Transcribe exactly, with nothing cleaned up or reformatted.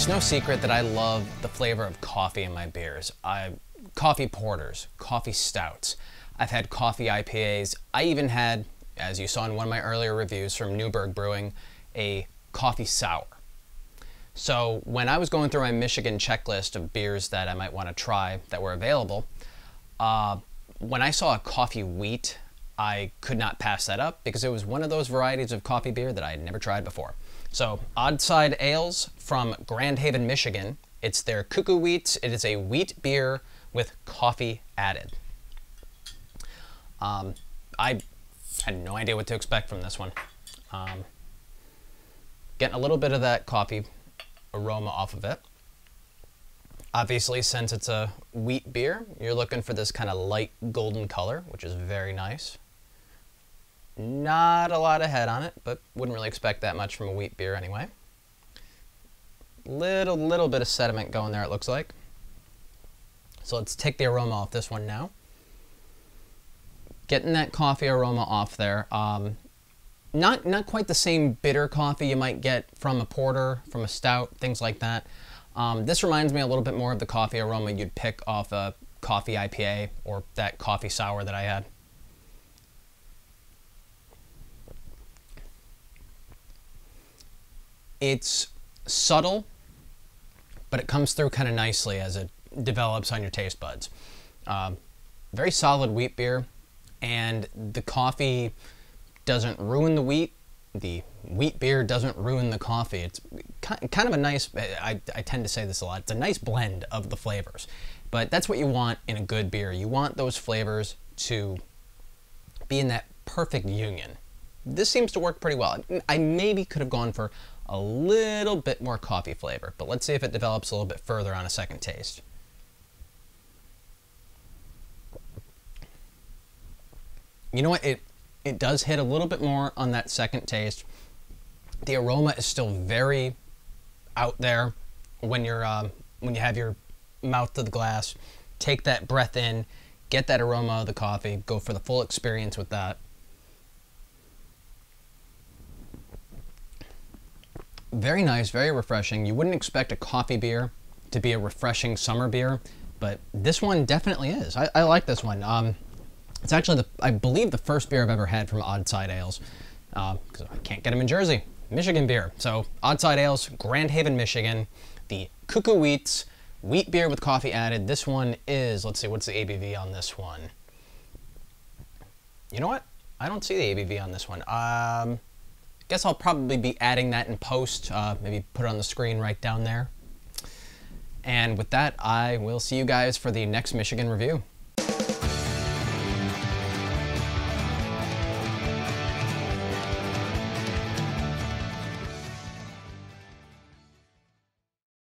It's no secret that I love the flavor of coffee in my beers. I, coffee porters, coffee stouts. I've had coffee I P As. I even had, as you saw in one of my earlier reviews from Newberg Brewing, a coffee sour. So when I was going through my Michigan checklist of beers that I might want to try that were available, uh, when I saw a coffee wheat, I could not pass that up because it was one of those varieties of coffee beer that I had never tried before. So Odd Side Ales from Grand Haven, Michigan. It's their Cuckoo Wheats. It is a wheat beer with coffee added. Um, I had no idea what to expect from this one. Um, getting a little bit of that coffee aroma off of it. Obviously, since it's a wheat beer, you're looking for this kind of light golden color, which is very nice. Not a lot of head on it, but wouldn't really expect that much from a wheat beer anyway. Little, little bit of sediment going there, it looks like. So let's take the aroma off this one now. Getting that coffee aroma off there. Um, not, not quite the same bitter coffee you might get from a porter, from a stout, things like that. Um, this reminds me a little bit more of the coffee aroma you'd pick off a coffee I P A or that coffee sour that I had. It's subtle, but it comes through kind of nicely as it develops on your taste buds. Um, very solid wheat beer. And the coffee doesn't ruin the wheat. The wheat beer doesn't ruin the coffee. It's kind of a nice, I, I tend to say this a lot, it's a nice blend of the flavors. But that's what you want in a good beer. You want those flavors to be in that perfect union. This seems to work pretty well. I maybe could have gone for a little bit more coffee flavor, but let's see if it develops a little bit further on a second taste. You know what, it, it does hit a little bit more on that second taste. The aroma is still very out there when, you're, um, when you have your mouth to the glass. Take that breath in, get that aroma of the coffee, go for the full experience with that. Very nice, very refreshing. You wouldn't expect a coffee beer to be a refreshing summer beer, but this one definitely is. I, I like this one. Um, It's actually, the, I believe, the first beer I've ever had from Odd Side Ales, because uh, I can't get them in Jersey. Michigan beer. So Odd Side Ales, Grand Haven, Michigan. The Cuckoo Wheats, wheat beer with coffee added. This one is, let's see, what's the A B V on this one? You know what? I don't see the A B V on this one. Um, guess I'll probably be adding that in post. Uh, maybe put it on the screen right down there. And with that, I will see you guys for the next Michigan review.